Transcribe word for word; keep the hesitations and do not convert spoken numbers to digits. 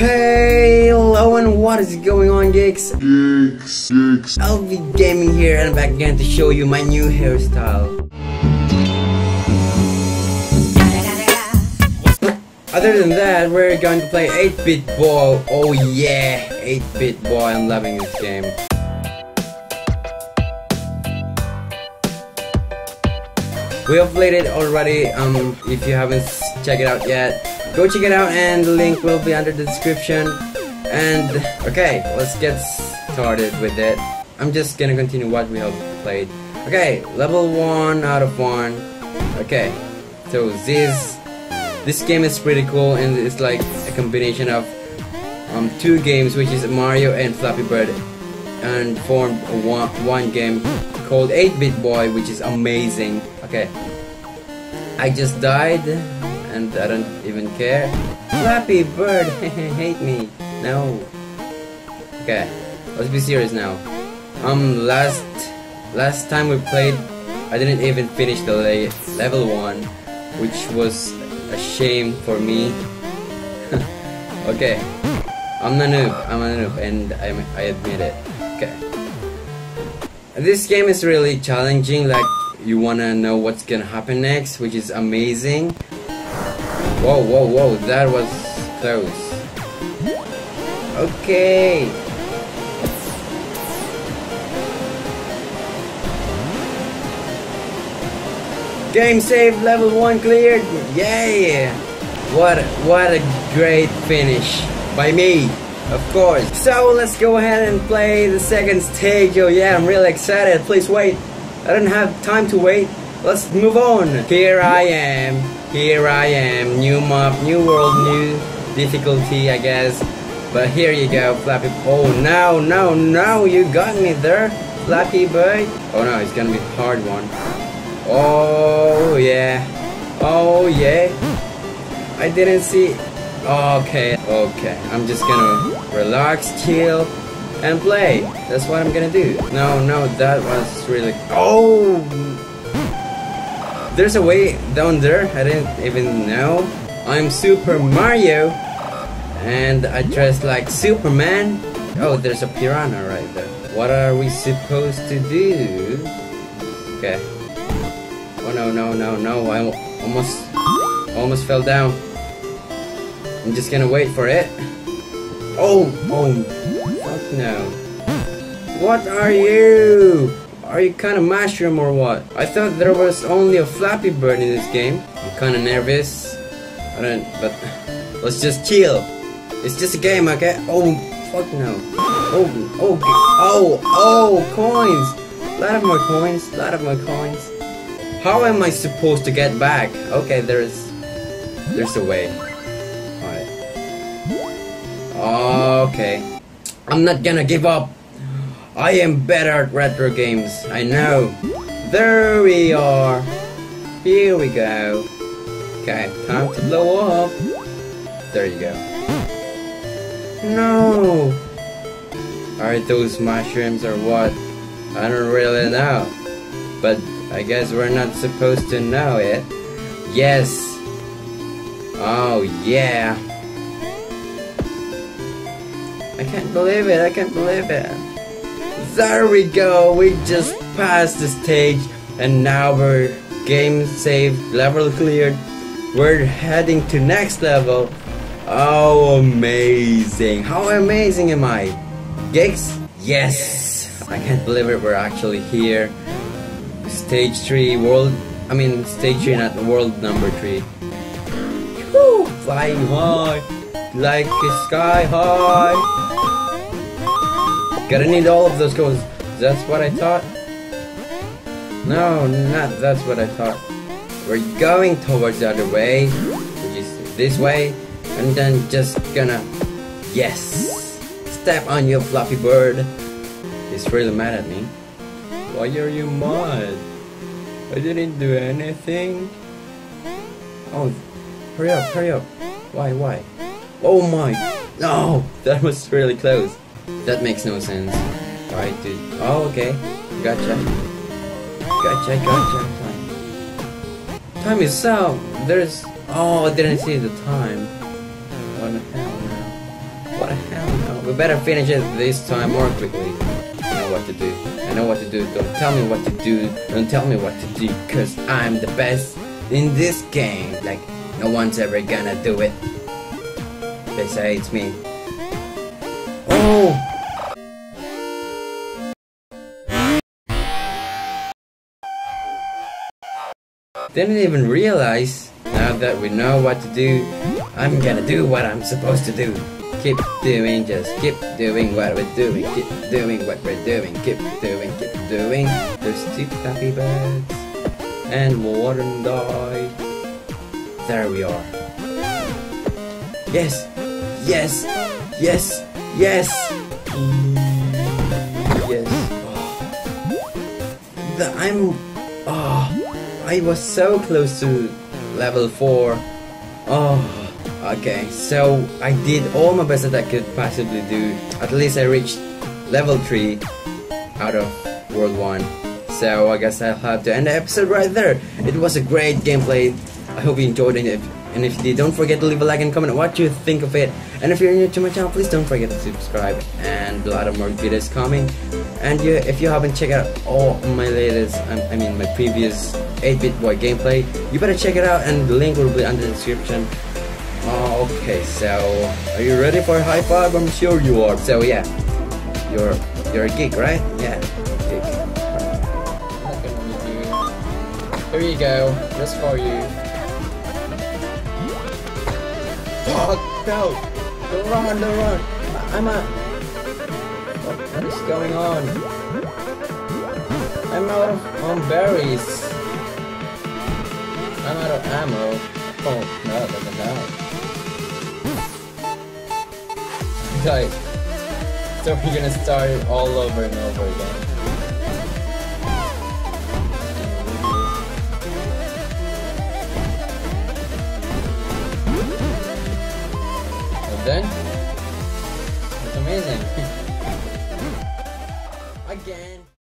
Hey, hello, and what is going on, geeks? Geeks, geeks. L V Gaming here, and I'm back again to show you my new hairstyle. Other than that, we're going to play eight bit Boy. Oh yeah, eight bit Boy. I'm loving this game. We have played it already. Um, if you haven't checked it out yet, go check it out, and the link will be under the description. And okay, let's get started with it. I'm just gonna continue what we have played. Okay, level one out of one. Okay, so this this game is pretty cool, and it's like a combination of um two games, which is Mario and Flappy Bird, and formed one one game called eight bit Boy, which is amazing. Okay, I just died. And I don't even care. Flappy Bird, hate me. No. Okay, let's be serious now. Um, last last time we played, I didn't even finish the le level one, which was a shame for me. Okay, I'm a noob. I'm a noob, and I I admit it. Okay. This game is really challenging. Like, you wanna know what's gonna happen next, which is amazing. Whoa, whoa, whoa, that was close. Okay. Game saved, level one cleared. Yeah. What what a great finish by me, of course. So let's go ahead and play the second stage. Oh yeah, I'm really excited. Please wait. I don't have time to wait. Let's move on. Here I am. Here I am, new map, new world, new difficulty, I guess. But here you go, Flappy. Oh no, no, no, you got me there, Flappy Bird. Oh no, it's gonna be a hard one. Oh yeah, oh yeah. I didn't see. Okay, okay. I'm just gonna relax, chill, and play. That's what I'm gonna do. No, no, that was really. Oh. There's a way down there, I didn't even know. I'm Super Mario, and I dress like Superman. Oh, there's a piranha right there. What are we supposed to do? Okay. Oh no, no, no, no, I almost, almost fell down. I'm just gonna wait for it. Oh, oh, fuck no. What are you? Are you kind of mushroom or what? I thought there was only a Flappy Bird in this game. I'm kind of nervous. I don't. But let's just chill. It's just a game, okay? Oh, fuck no. Oh, oh, oh, oh, coins. A lot of my coins. A lot of my coins. How am I supposed to get back? Okay, there's, there's a way. All right. Okay. I'm not gonna give up. I am better at retro games, I know. There we are. Here we go. Okay, time to blow up. There you go. No! Are those mushrooms or what? I don't really know. But I guess we're not supposed to know it. Yes! Oh yeah! I can't believe it, I can't believe it. There we go, we just passed the stage, and now we're game saved, level cleared. We're heading to next level. Oh, amazing. How amazing am I? Gigs? Yes. I can't believe it, we're actually here. Stage three, world, I mean stage three, not world number three. Woo, flying high, like a sky high. Gotta need all of those coins. That's what I thought. No, not that's what I thought. We're going towards the other way, which is this way, and then just gonna, yes, step on your Fluffy Bird. He's really mad at me. Why are you mad? I didn't do anything. Oh, hurry up, hurry up. Why, why? Oh my, no, that was really close. That makes no sense. Alright, dude. Oh, okay. Gotcha. Gotcha, gotcha. Time. Time is up. There's. Oh, I didn't see the time. What the hell now? the hell no. We better finish it this time more quickly. I know what to do. I know what to do. Don't tell me what to do. Don't tell me what to do, cause I'm the best in this game. Like, no one's ever gonna do it. Besides me. Oh! Didn't even realize. Now that we know what to do, I'm gonna do what I'm supposed to do. Keep doing, just keep doing what we're doing. Keep doing what we're doing. Keep doing, keep doing. There's two puppy birds and warden died. There we are. Yes, yes, yes, yes, yes. Oh. The, I'm. Ah. Oh. I was so close to level four. Oh, okay. So I did all my best that I could possibly do. At least I reached level three out of world one. So I guess I'll have to end the episode right there. It was a great gameplay. I hope you enjoyed it. And if you did, don't forget to leave a like and comment what you think of it. And if you're new to my channel, please don't forget to subscribe. And a lot of more videos coming. And you, if you haven't checked out all my latest, I mean my previous eight bit boy gameplay, you better check it out, and the link will be under the description. Oh, okay, so are you ready for a high five? I'm sure you are. So yeah, you're you're a geek, right? Yeah, geek. Not gonna need you. Here you go, just for you. Oh no! Don't run, don't run! I'm out! What, what is going on? I'm out of on berries. I'm out of ammo. Oh no, no, no, no. Like, so we're gonna start it all over and over again. And then, it's amazing. Again.